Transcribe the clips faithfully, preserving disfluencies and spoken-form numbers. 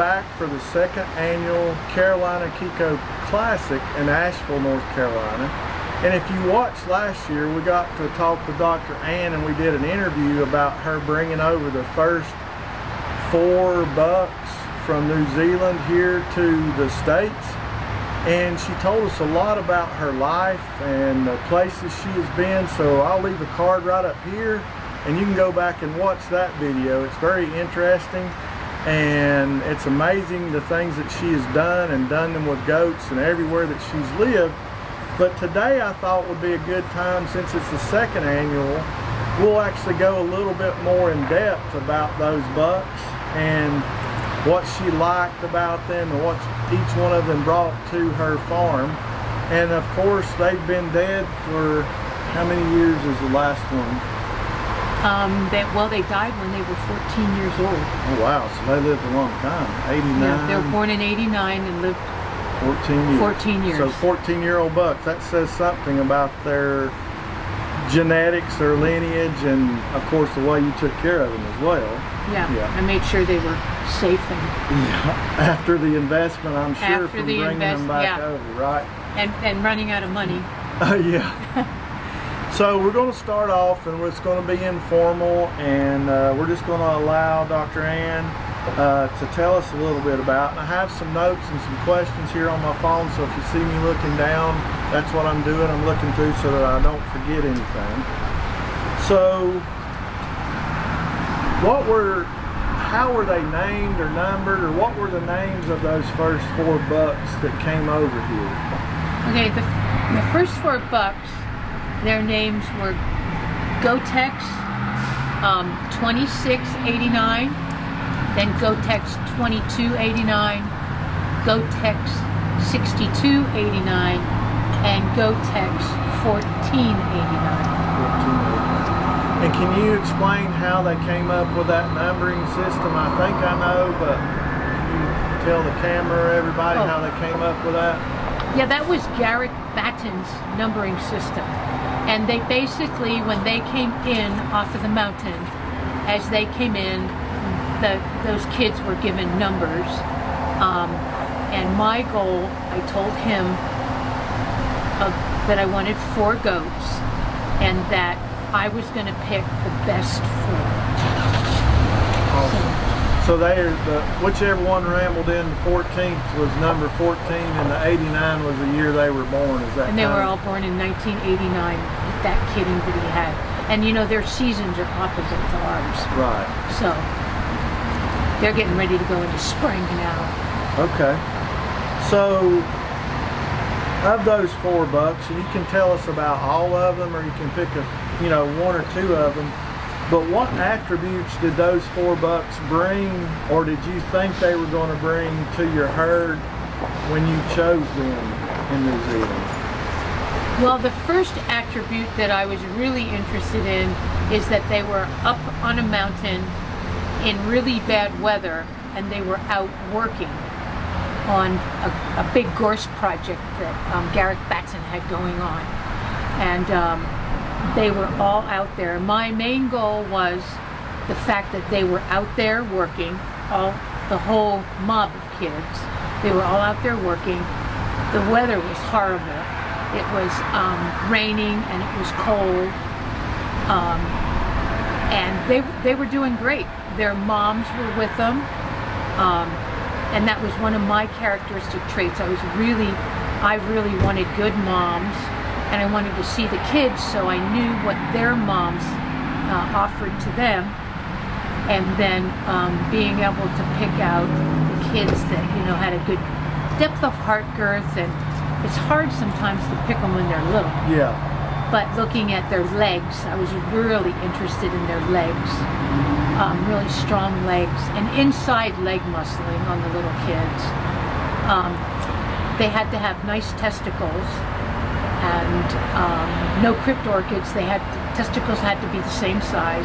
back for the second annual Carolina Kiko Classic in Asheville, North Carolina. And if you watched last year, we got to talk to Doctor Ann and we did an interview about her bringing over the first four bucks from New Zealand here to the States. And she told us a lot about her life and the places she has been. So I'll leave a card right up here and you can go back and watch that video. It's very interesting and it's amazing the things that she has done and done them with goats and everywhere that she's lived. But today I thought would be a good time, since it's the second annual, we'll actually go a little bit more in depth about those bucks and what she liked about them and what each one of them brought to her farm. And of course they've been dead for how many years is the last one? Um, they, well, they died when they were fourteen years old. Oh wow, so they lived a long time. eighty-nine? Yeah, they were born in eighty-nine and lived fourteen years. fourteen years. So fourteen year old bucks, that says something about their genetics or lineage, and of course the way you took care of them as well. Yeah, yeah. I made sure they were safe and yeah. After the investment, I'm sure, from the bringing them back yeah. over, right? And, and running out of money. Uh, yeah. So we're going to start off, and it's going to be informal, and uh, we're just going to allow Doctor Ann uh, to tell us a little bit about. And I have some notes and some questions here on my phone, so if you see me looking down, that's what I'm doing. I'm looking through so that I don't forget anything. So, what were, how were they named or numbered, or what were the names of those first four bucks that came over here? Okay, the, the first four bucks, their names were Gotex um, twenty-six eighty-nine, then Gotex twenty-two eighty-nine, Gotex sixty-two eighty-nine, and Gotex fourteen eighty-nine. And can you explain how they came up with that numbering system? I think I know, but can you tell the camera, everybody, oh. how they came up with that? Yeah, that was Garrett Batten's numbering system. And they basically, when they came in off of the mountain, as they came in, the, those kids were given numbers. Um, and my goal, I told him uh, that I wanted four goats and that I was going to pick the best four. Awesome. So, so there, the, whichever one rambled in, the fourteenth was number fourteen, and the eighty-nine was the year they were born. Is that And they kind? were all born in nineteen eighty-nine with that kidding that he had. And you know, their seasons are opposite to ours. Right. So, they're getting ready to go into spring now. Okay. So, of those four bucks, and you can tell us about all of them, or you can pick a, you know, one or two of them, but what attributes did those four bucks bring, or did you think they were going to bring to your herd when you chose them in New Zealand? Well, the first attribute that I was really interested in is that they were up on a mountain in really bad weather, and they were out working on a, a big gorse project that um, Garrett Batten had going on, and um, they were all out there. My main goal was the fact that they were out there working, all the whole mob of kids, they were all out there working. The weather was horrible. It was um, raining and it was cold, um, and they, they were doing great. Their moms were with them. Um, And that was one of my characteristic traits. I was really, I really wanted good moms, and I wanted to see the kids, so I knew what their moms uh, offered to them, and then um, being able to pick out the kids that, you know, had a good depth of heart girth, and it's hard sometimes to pick them when they're little. Yeah. But looking at their legs, I was really interested in their legs. Um, really strong legs and inside leg muscling on the little kids. Um, they had to have nice testicles and um, no crypt orchids. They had testicles had to be the same size,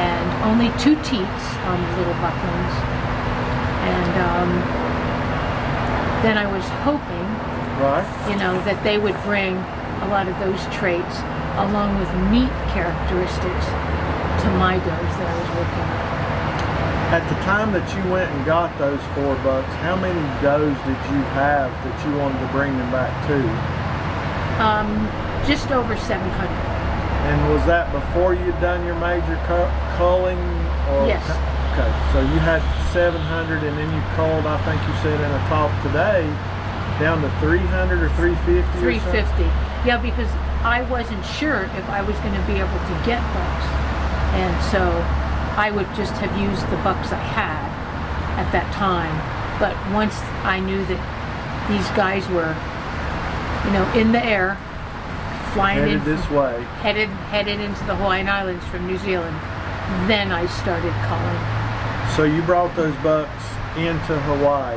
and only two teats on the little bucklings. And um, then I was hoping, right. you know, that they would bring a lot of those traits along with meat characteristics to my goats that I was working with. At the time that you went and got those four bucks, how many does did you have that you wanted to bring them back to? Um, just over seven hundred. And was that before you'd done your major culling? Or yes. Okay, so you had seven hundred and then you culled, I think you said in a talk today, down to three hundred or three fifty? three fifty. Or yeah, because I wasn't sure if I was going to be able to get bucks. And so I would just have used the bucks I had at that time. But once I knew that these guys were, you know, in the air, flying headed in this way, headed headed into the Hawaiian Islands from New Zealand, then I started calling. So you brought those bucks into Hawaii.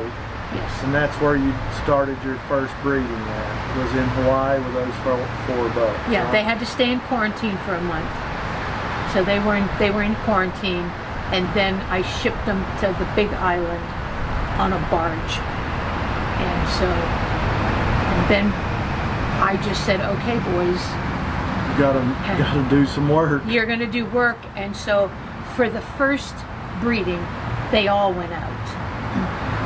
Yes. And that's where you started your first breeding at, was in Hawaii with those four, four bucks. Yeah, right? They had to stay in quarantine for a month. So they were in, they were in quarantine, and then I shipped them to the Big Island on a barge. And so, and then I just said, okay, boys, you gotta, you gotta do some work. You're gonna do work. And so for the first breeding, they all went out.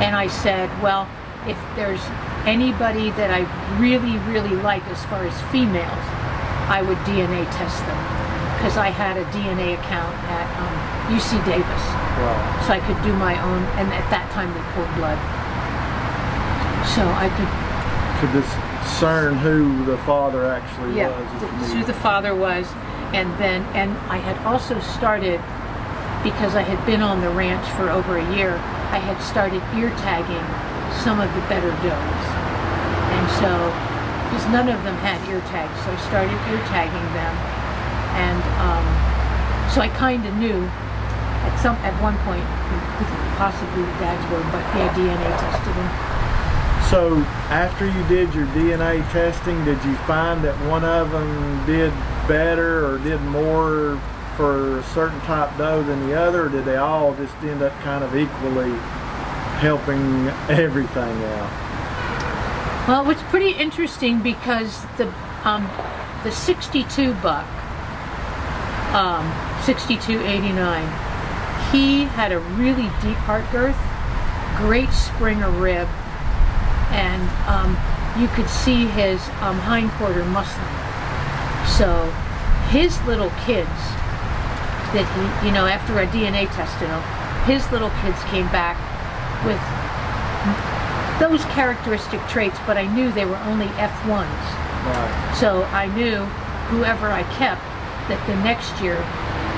And I said, well, if there's anybody that I really, really like as far as females, I would D N A test them. Because I had a D N A account at um, U C Davis. Wow. So I could do my own, and at that time they pulled blood. So I could... Could this discern who the father actually yeah, was. Yeah, who the father was. And then, and I had also started, because I had been on the ranch for over a year, I had started ear tagging some of the better does. And so, because none of them had ear tags, so I started ear tagging them. And um, so I kind of knew at some, at one point, possibly the dads were, but yeah, D N A tested them. So after you did your D N A testing, did you find that one of them did better or did more for a certain type doe than the other, or did they all just end up kind of equally helping everything out? Well, it's pretty interesting because the um, the sixty-two buck, um, sixty-two eighty-nine, he had a really deep heart girth, great springer rib, and um, you could see his um, hindquarter muscle. So his little kids that he, you know, after I D N A tested him, his little kids came back with those characteristic traits, but I knew they were only F ones. Right. So I knew whoever I kept that the next year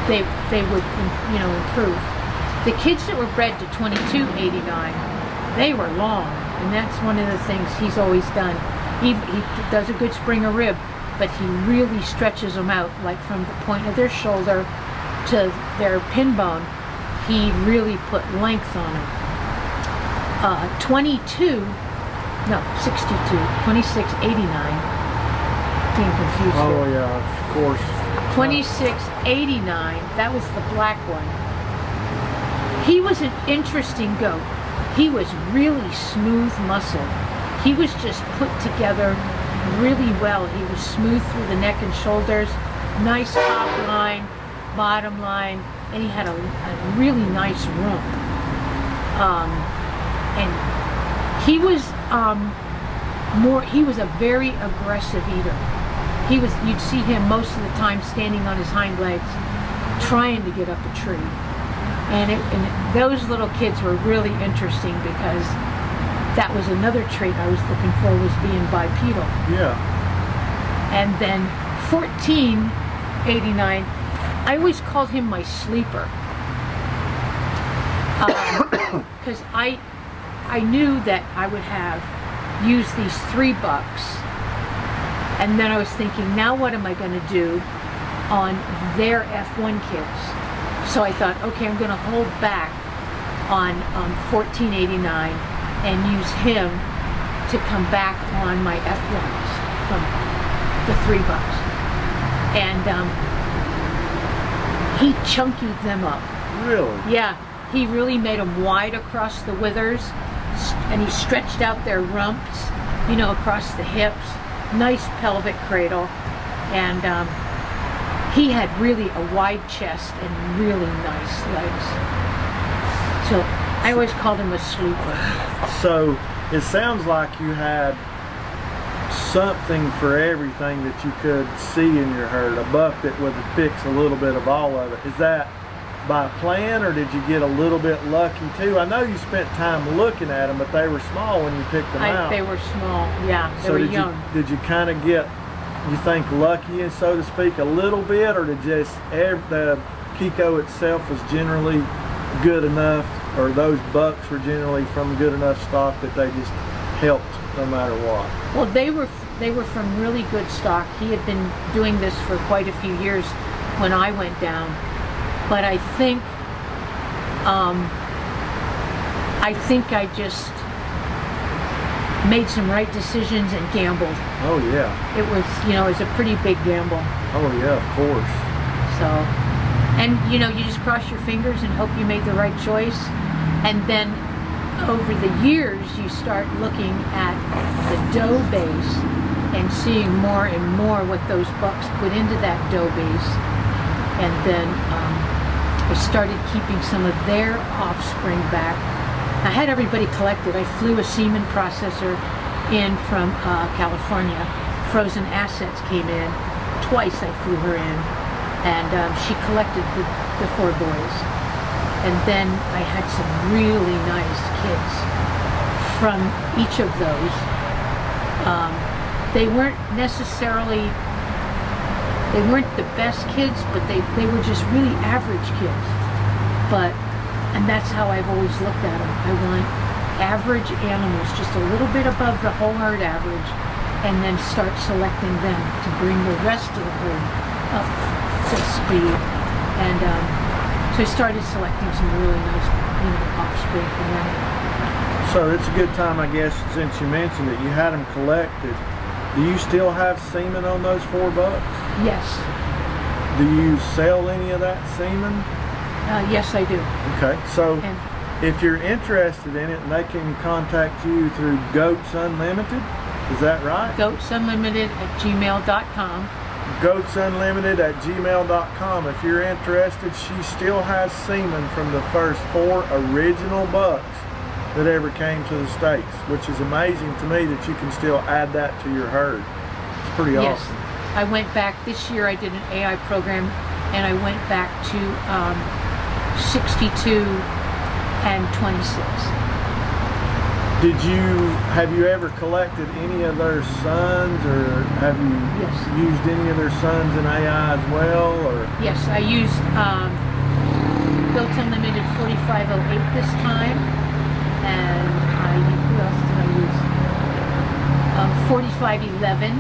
they, they would, you know, improve. The kids that were bred to twenty-two eighty-nine, they were long. And that's one of the things he's always done. He, he does a good springer rib, but he really stretches them out, like from the point of their shoulder to their pin bone. He really put length on them. Uh, twenty-two, no, sixty-two, twenty-six eighty-nine. Being confused. Oh yeah, of course. twenty-six eighty-nine, that was the black one. He was an interesting goat. He was really smooth muscle. He was just put together really well. He was smooth through the neck and shoulders, nice top line, bottom line, and he had a, a really nice rump. Um, and he was um, more, he was a very aggressive eater. He was, you'd see him most of the time standing on his hind legs, trying to get up a tree. And, it, and those little kids were really interesting because that was another trait I was looking for, was being bipedal. Yeah. And then fourteen eighty-nine, I always called him my sleeper. Because um, I, I knew that I would have used these three bucks. And then I was thinking, now what am I going to do on their F one kids? So I thought, okay, I'm going to hold back on um, fourteen eighty-nine and use him to come back on my F ones from the three bucks. And um, he chunkied them up. Really? Yeah. He really made them wide across the withers, and he stretched out their rumps, you know, across the hips. Nice pelvic cradle. And... Um, he had really a wide chest and really nice legs. So I always called him a sleeper. So it sounds like you had something for everything that you could see in your herd, a bucket with a fix, a little bit of all of it. Is that by plan, or did you get a little bit lucky too? I know you spent time looking at them, but they were small when you picked them I, out. They were small, yeah. They so were did young. You, did you kind of get, you think, lucky, and so to speak, a little bit, or did just every, the Kiko itself was generally good enough, or those bucks were generally from good enough stock that they just helped no matter what? Well, they were they were from really good stock. He had been doing this for quite a few years when I went down. But I think, um, I think I just made some right decisions and gambled. Oh yeah. It was, you know, it's a pretty big gamble. Oh yeah, of course. So, and you know, you just cross your fingers and hope you made the right choice. And then over the years, you start looking at the doe base and seeing more and more what those bucks put into that doe base. And then um, I started keeping some of their offspring back. I had everybody collected. I flew a semen processor in from uh, California. Frozen Assets came in. Twice I flew her in. And um, she collected the, the four boys. And then I had some really nice kids from each of those. Um, they weren't necessarily... They weren't the best kids, but they, they were just really average kids. But, and that's how I've always looked at them. I want average animals, just a little bit above the whole herd average, and then start selecting them to bring the rest of the herd up to speed. And um, so I started selecting some really nice, you know, offspring from them. So it's a good time, I guess, since you mentioned it, you had them collected. Do you still have semen on those four bucks? Yes. Do you sell any of that semen? Uh, yes, I do. Okay, so and if you're interested in it, they can contact you through Goats Unlimited. Is that right? Goats Unlimited at gmail dot com. Goats Unlimited at gmail dot com. If you're interested, she still has semen from the first four original bucks that ever came to the States, which is amazing to me that you can still add that to your herd. It's pretty yes. awesome. I went back this year, I did an A I program, and I went back to um, sixty-two and twenty-six. Did you, have you ever collected any of their sons, or have you yes. used any of their sons in A I as well? Or? Yes, I used um, Built Unlimited forty-five oh eight this time. And I, who else did I use? Um, forty-five eleven.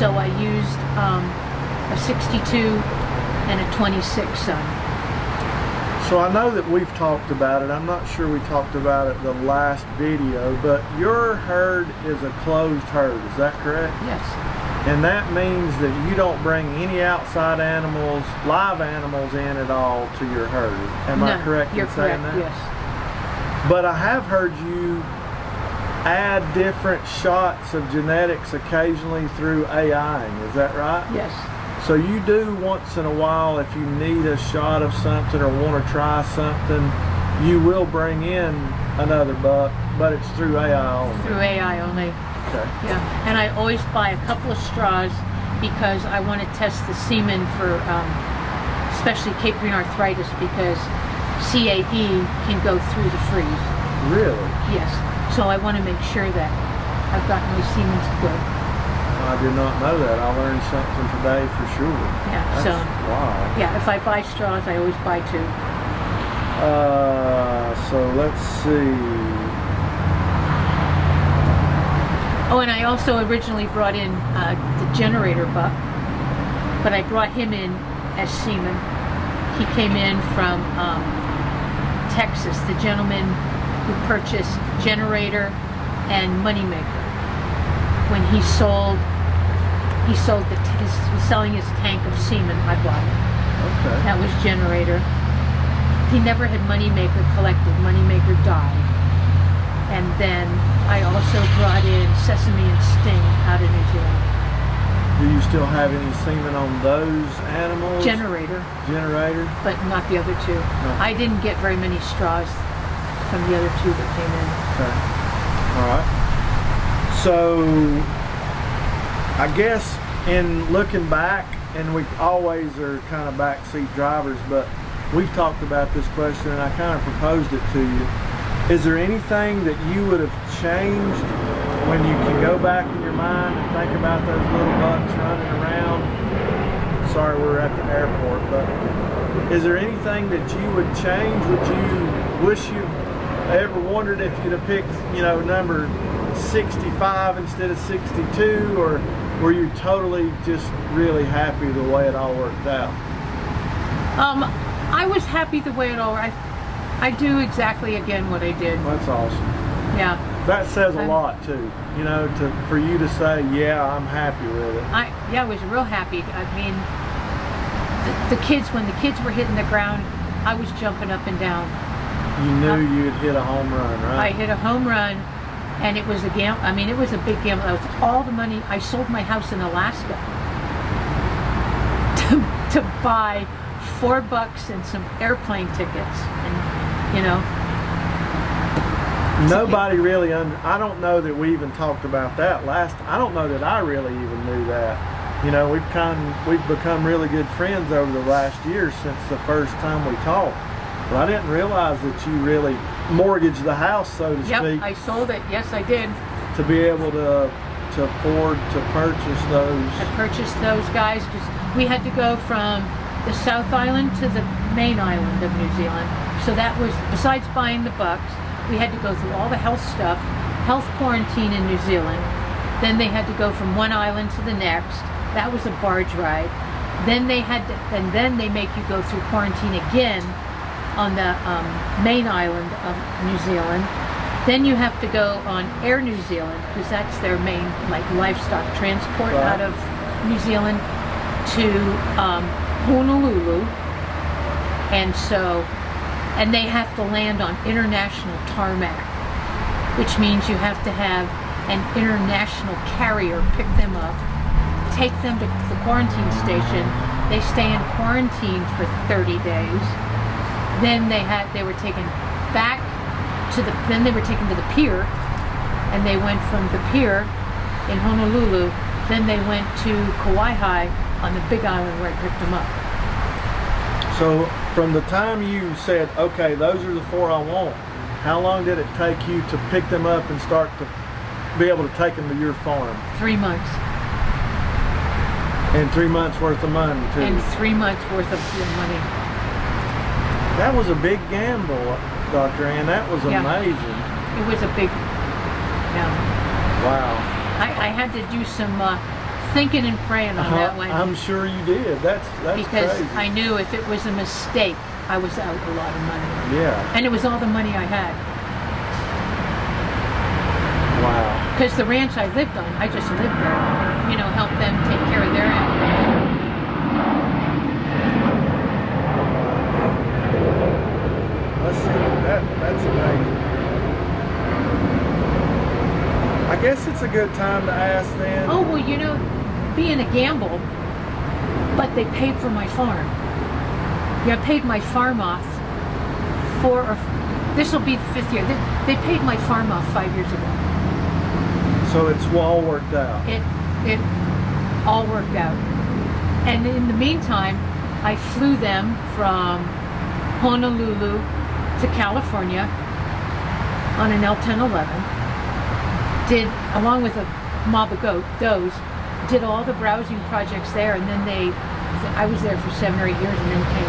So I used um, a sixty-two and a twenty-six son. So I know that we've talked about it. I'm not sure we talked about it the last video, but your herd is a closed herd. Is that correct? Yes. And that means that you don't bring any outside animals, live animals in at all to your herd. Am no, I correct in saying correct, that? Yes. But I have heard you add different shots of genetics occasionally through A I. Is that right? Yes. So you do once in a while, if you need a shot of something or want to try something, you will bring in another buck, but it's through A I only. Through A I only. Okay. Yeah. And I always buy a couple of straws because I want to test the semen for um, especially Caperine arthritis, because C A E can go through the freeze. Really? Yes. So I want to make sure that I've got my semen's good. I did not know that. I learned something today for sure. Yeah. That's, so. Wow. Yeah. If I buy straws, I always buy two. Uh. So let's see. Oh, and I also originally brought in uh, the generator buck, but I brought him in as semen. He came in from. Um, Texas, the gentleman who purchased Generator and Moneymaker. When he sold, he sold the t his, was selling his tank of semen. I bought it. Okay. That was Generator. He never had Moneymaker collected. Moneymaker died. And then I also brought in Sesame and Sting out of New Zealand. Do you still have any semen on those animals? Generator. Generator. But not the other two. No. I didn't get very many straws from the other two that came in. Okay. All right. So I guess in looking back, and we always are kind of backseat drivers, but we've talked about this question and I kind of proposed it to you. Is there anything that you would have changed when you can go back in your mind and think about those little bucks running around? Sorry, we're at the airport, but is there anything that you would change? Would you wish you ever wondered if you'd have picked, you know, number sixty-five instead of sixty-two, or were you totally just really happy the way it all worked out? Um, I was happy the way it all worked. I, I do exactly again what I did. That's awesome. Yeah. That says a lot too, you know, to for you to say, yeah, I'm happy with it. I yeah, I was real happy. I mean, the, the kids, when the kids were hitting the ground, I was jumping up and down. You knew um, you'd hit a home run, right? I hit a home run, and it was a gam. I mean, it was a big gamble. It was all the money. I sold my house in Alaska to to buy four bucks and some airplane tickets, and you know. Nobody really, under, I don't know that we even talked about that last, I don't know that I really even knew that. You know, we've kind of, we've become really good friends over the last year since the first time we talked. But I didn't realize that you really mortgaged the house, so to yep, speak. Yep, I sold it, yes I did. To be able to, to afford to purchase those. To purchase those guys, because we had to go from the South Island to the main island of New Zealand. So that was, besides buying the bucks, we had to go through all the health stuff, health quarantine in New Zealand. Then they had to go from one island to the next. That was a barge ride. Then they had to, and then they make you go through quarantine again on the um, main island of New Zealand. Then you have to go on Air New Zealand, because that's their main like livestock transport wow. out of New Zealand to um, Honolulu. And so, and they have to land on international tarmac, which means you have to have an international carrier pick them up, take them to the quarantine station. They stay in quarantine for thirty days. Then they had they were taken back to the then they were taken to the pier, and they went from the pier in Honolulu. Then they went to Kauai on the Big Island where I picked them up. So from the time you said, okay, those are the four I want, how long did it take you to pick them up and start to be able to take them to your farm? Three months. And three months worth of money, too. And three months worth of money. That was a big gamble, Doctor Ann. That was yeah. amazing. It was a big, yeah. Wow. I, I had to do some... Uh, thinking and praying on uh-huh. that one. I'm sure you did. That's, that's because crazy. I knew if it was a mistake, I was out a lot of money. Yeah. And it was all the money I had. Wow. Because the ranch I lived on, I just lived there. You know, helped them take care of their animals. Let's see. That, that's amazing. I guess it's a good time to ask then. Oh, well, you know, being a gamble, but they paid for my farm. Yeah, I paid my farm off four or this will be the fifth year. They, they paid my farm off five years ago. So it's all worked out. It it all worked out. And in the meantime, I flew them from Honolulu to California on an L ten eleven. Did, along with a mob of goat, does, did all the browsing projects there, and then they, I was there for seven or eight years and then came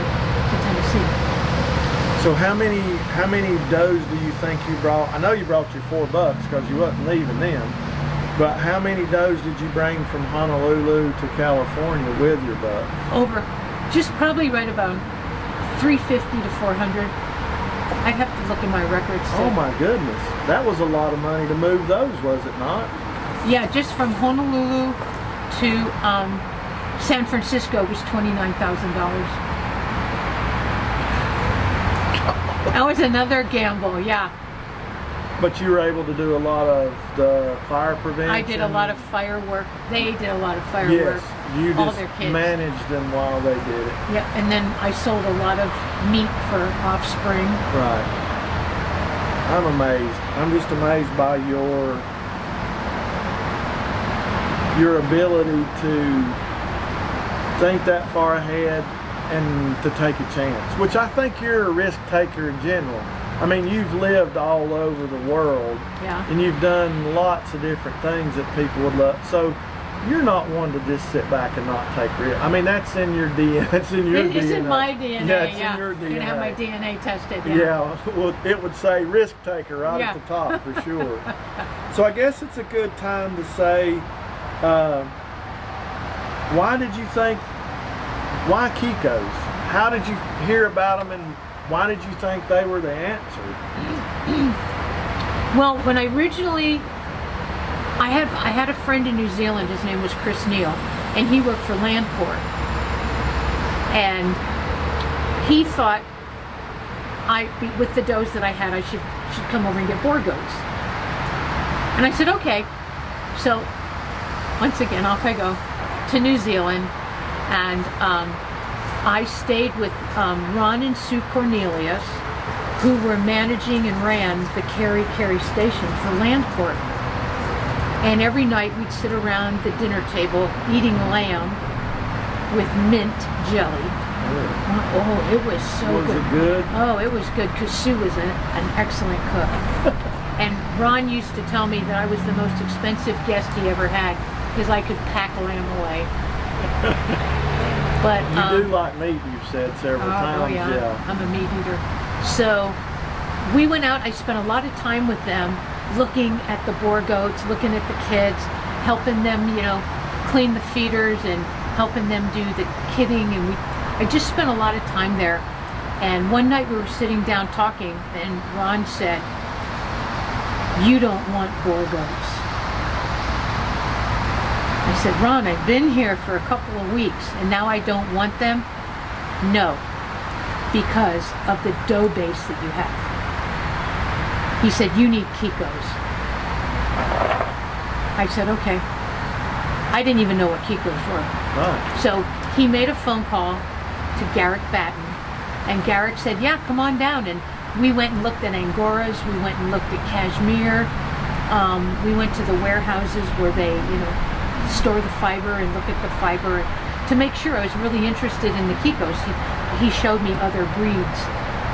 to Tennessee. So how many, how many does do you think you brought? I know you brought your four bucks because you wasn't leaving them, but how many does did you bring from Honolulu to California with your bucks? Over, just probably right about three fifty to four hundred. I'd have to look in my records. Too. Oh my goodness. That was a lot of money to move those, was it not? Yeah, just from Honolulu to um, San Francisco was twenty-nine thousand dollars. That was another gamble, yeah. But you were able to do a lot of the fire prevention? I did a lot of firework. They did a lot of firework. Yes, you all just their kids. Managed them while they did it. Yeah, and then I sold a lot of meat for offspring. Right. I'm amazed. I'm just amazed by your your ability to think that far ahead and to take a chance, which I think you're a risk taker in general. I mean, you've lived all over the world, yeah, and you've done lots of different things that people would love. So you're not one to just sit back and not take risks. I mean, that's in your D N A. That's in your it D N A. It's in my D N A. Yeah, it's yeah. in your D N A. I'm gonna have my D N A tested. Yeah. yeah, well, it would say risk taker right yeah. at the top for sure. So I guess it's a good time to say, uh, why did you think? Why Kikos? How did you hear about them, and why did you think they were the answer? Well, when I originally, I had I had a friend in New Zealand. His name was Chris Neal, and he worked for Landport. And he thought, I with the does that I had, I should should come over and get boar goats. And I said, okay. So once again, off I go to New Zealand. And um, I stayed with um, Ron and Sue Cornelius, who were managing and ran the Carrie Carrie station for Landport. And every night we'd sit around the dinner table eating lamb with mint jelly. Oh, oh it was so was good. Was it good? Oh, it was good, because Sue was a, an excellent cook. And Ron used to tell me that I was the most expensive guest he ever had, because I could pack lamb away. But you um, do like meat, you've said several uh, times. Oh yeah, yeah, I'm a meat eater. So we went out. I spent a lot of time with them, looking at the boar goats, looking at the kids, helping them, you know, clean the feeders and helping them do the kidding. And we, I just spent a lot of time there. And one night we were sitting down talking, and Ron said, "You don't want boar goats." I said, "Ron, I've been here for a couple of weeks, and now I don't want them?" "No, because of the dough base that you have." He said, "You need Kikos." I said, "Okay." I didn't even know what Kikos were. Right. So he made a phone call to Garrett Batten, and Garrett said, "Yeah, come on down." And we went and looked at Angoras, we went and looked at Kashmir, um, we went to the warehouses where they, you know, store the fiber and look at the fiber to make sure I was really interested in the Kikos. He, he showed me other breeds,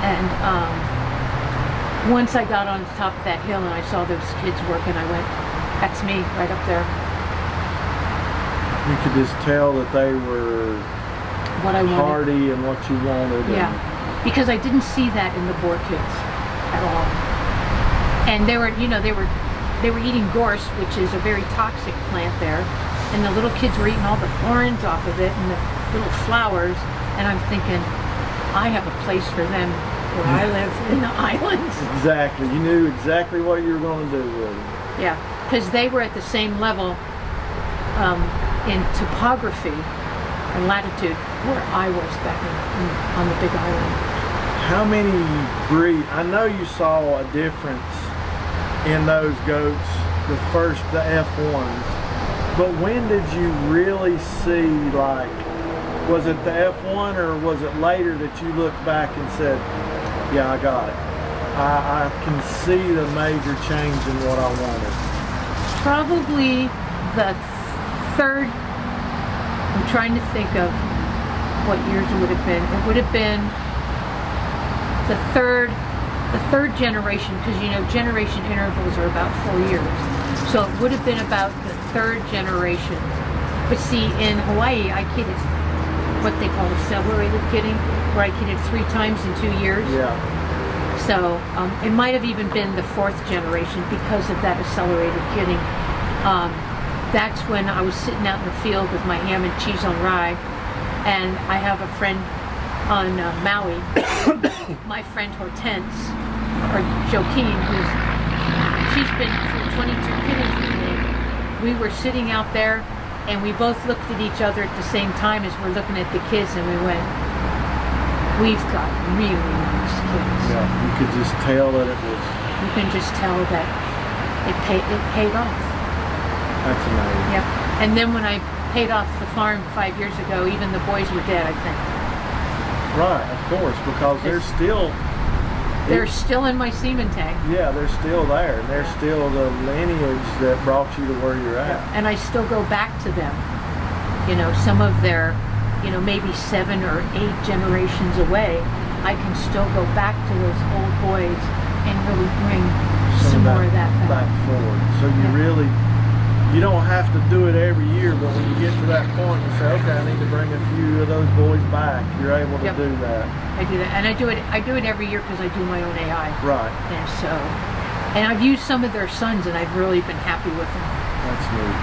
and um, once I got on the top of that hill and I saw those kids working, I went, "That's me right up there." You could just tell that they were what I wanted, hardy and what you wanted. Yeah, and because I didn't see that in the boar kids at all, and they were, you know, they were. They were eating gorse, which is a very toxic plant there, and the little kids were eating all the thorns off of it and the little flowers, and I'm thinking, I have a place for them where I live in the islands. Exactly. You knew exactly what you were going to do with them. Yeah, because they were at the same level um, in topography and latitude where I was back in, in, on the Big Island. How many breed? I know you saw a difference in those goats, the first, the F ones, but when did you really see, like, was it the F one or was it later that you looked back and said, "Yeah, I got it. I, I can see the major change in what I wanted"? Probably the third, I'm trying to think of what years it would have been. It would have been the third, the third generation, because you know generation intervals are about four years, so it would have been about the third generation. But see, in Hawaii I kidded what they call accelerated kidding, where I kidded three times in two years. Yeah, so um, it might have even been the fourth generation because of that accelerated kidding. Um, that's when I was sitting out in the field with my ham and cheese on rye, and I have a friend on uh, Maui, my friend Hortense, or Joaquin, who's, she's been through twenty-two kiddings with me. We were sitting out there, and we both looked at each other at the same time as we're looking at the kids, and we went, "We've got really nice kids." Yeah, you could just tell that it was... You can just tell that it, pay, it paid off. That's amazing. Yep. And then when I paid off the farm five years ago, even the boys were dead, I think. Right, of course, because they're still They're still in my semen tank. Yeah, they're still there. They're still the lineage that brought you to where you're at. And I still go back to them. You know, some of their, you know, maybe seven or eight generations away, I can still go back to those old boys and really bring some, some back, more of that back. back forward. So you yeah. really, you don't have to do it every year, but when you get to that point, you say, okay, I need to bring a few of those boys back. You're able to yep. do that. I do that, and I do it. I do it every year because I do my own A I. Right. And so, and I've used some of their sons, and I've really been happy with them. That's neat.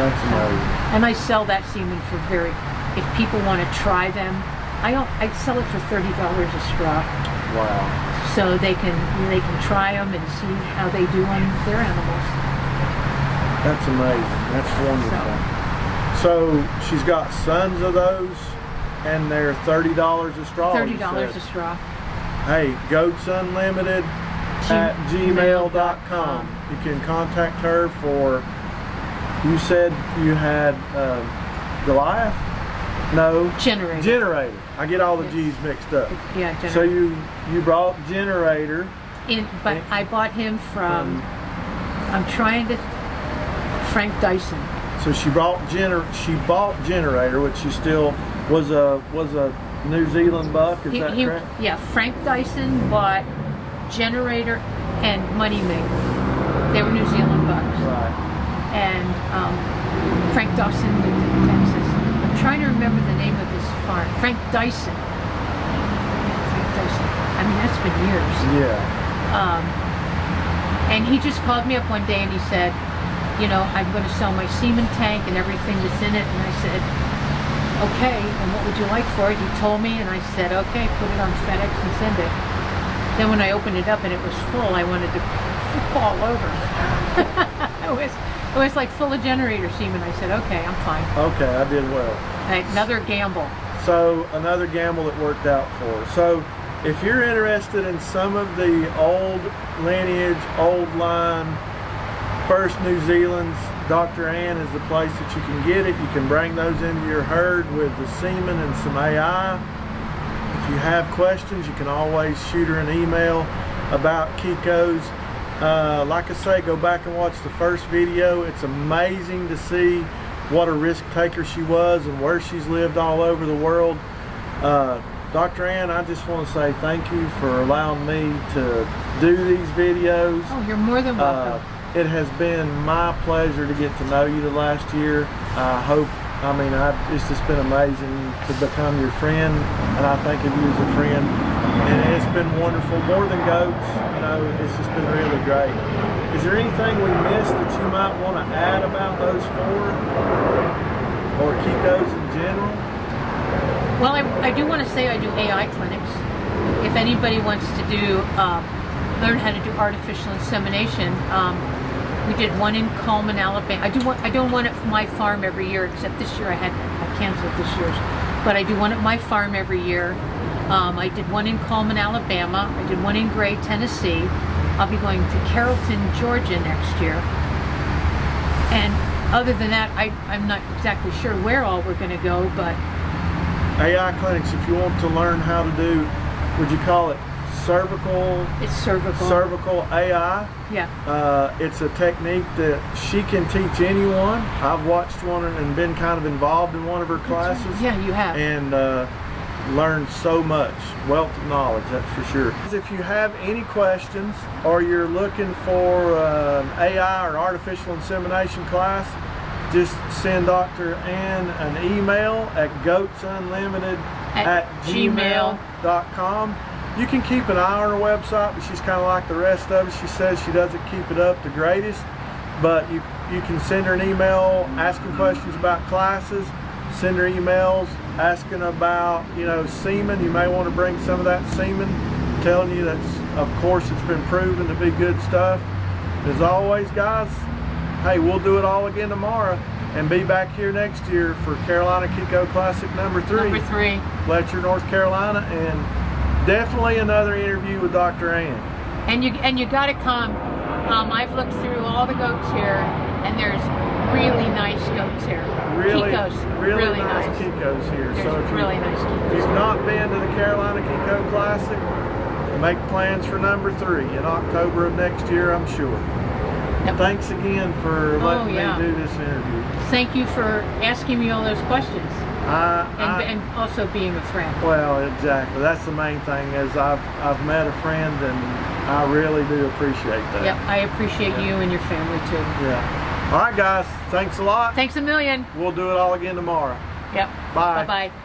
That's so, amazing. And I sell that semen for very. If people want to try them. I don't, I'd sell it for thirty dollars a straw. Wow. So they can they can try them and see how they do on their animals. That's amazing. That's wonderful. So, so she's got sons of those, and they're thirty dollars a straw. thirty dollars a straw. Hey, Goats Unlimited at gmail dot com. You can contact her for, you said you had uh, Goliath? No. Generator. Generator. I get all the G's mixed up. Yeah, Generator. So you, you brought Generator. In, but in, I bought him from, um, I'm trying to, Frank Dyson. So she brought gener, she bought Generator, which she still was a, was a New Zealand buck, is he, that he, correct? Yeah, Frank Dyson bought Generator and Moneymaker. They were New Zealand bucks. Right. And um, Frank Dyson lived in Texas. Trying to remember the name of his farm. Frank Dyson. Frank Dyson. I mean, that's been years. Yeah. Um, and he just called me up one day and he said, you know, I'm going to sell my semen tank and everything that's in it. And I said, okay, and what would you like for it? He told me, and I said, okay, put it on FedEx and send it. Then when I opened it up and it was full, I wanted to fall over. I was... It was like full of Generator semen. I said, okay, I'm fine. Okay, I did well. Another gamble. So, another gamble that worked out for her. So, if you're interested in some of the old lineage, old line, first New Zealand's, Doctor Ann is the place that you can get it. You can bring those into your herd with the semen and some A I. If you have questions, you can always shoot her an email about Kikos. Uh, like I say, go back and watch the first video. It's amazing to see what a risk taker she was and where she's lived all over the world. Uh, Doctor Ann, I just want to say thank you for allowing me to do these videos. Oh, you're more than welcome. Uh, it has been my pleasure to get to know you the last year. I hope, I mean, I've, it's just been amazing to become your friend, and I think of you as a friend. And it's been wonderful, more than goats, you know, it's just been really great. Is there anything we missed that you might want to add about those four, or Kikos in general? Well, I, I do want to say I do A I clinics. If anybody wants to do, um, learn how to do artificial insemination, um, we did one in Cullman, Alabama. I, do want, I don't want it for my farm every year, except this year I had, I canceled this year's, but I do one at my farm every year. Um, I did one in Cullman, Alabama. I did one in Gray, Tennessee. I'll be going to Carrollton, Georgia next year. And other than that, I, I'm not exactly sure where all we're going to go, but... A I clinics, if you want to learn how to do, would you call it cervical? It's cervical. Cervical A I. Yeah. Uh, it's a technique that she can teach anyone. I've watched one and been kind of involved in one of her classes. Right. Yeah, you have. And... Uh, learned so much wealth of knowledge, that's for sure. If you have any questions or you're looking for uh, an A I or artificial insemination class, just send Doctor Ann an email at goatsunlimited at, at gmail dot com. You can keep an eye on her website, but she's kind of like the rest of us. She says she doesn't keep it up the greatest, but you, you can send her an email asking questions about classes, send her emails asking about, you know, semen. You may want to bring some of that semen. I'm telling you, that's, of course, it's been proven to be good stuff. As always, guys, hey, we'll do it all again tomorrow and be back here next year for Carolina Kiko Classic number three. Number three. Fletcher, North Carolina, and definitely another interview with Doctor Ann. And you, and you got to come. Um, I've looked through all the goats here, and there's really nice goats here. Really, Kikos, really, really nice, nice Kikos here. There's so if really you, nice Kikos. If you've not been to the Carolina Kiko Classic, We'll make plans for number three in October of next year, I'm sure. Yep. Thanks again for letting oh, yeah. me do this interview. Thank you for asking me all those questions. I, I, and, and also being a friend. Well, exactly. That's the main thing is I've, I've met a friend, and I really do appreciate that. Yep, I appreciate yeah. you and your family too. Yeah. All right, guys. Thanks a lot. Thanks a million. We'll do it all again tomorrow. Yep. Bye. Bye-bye.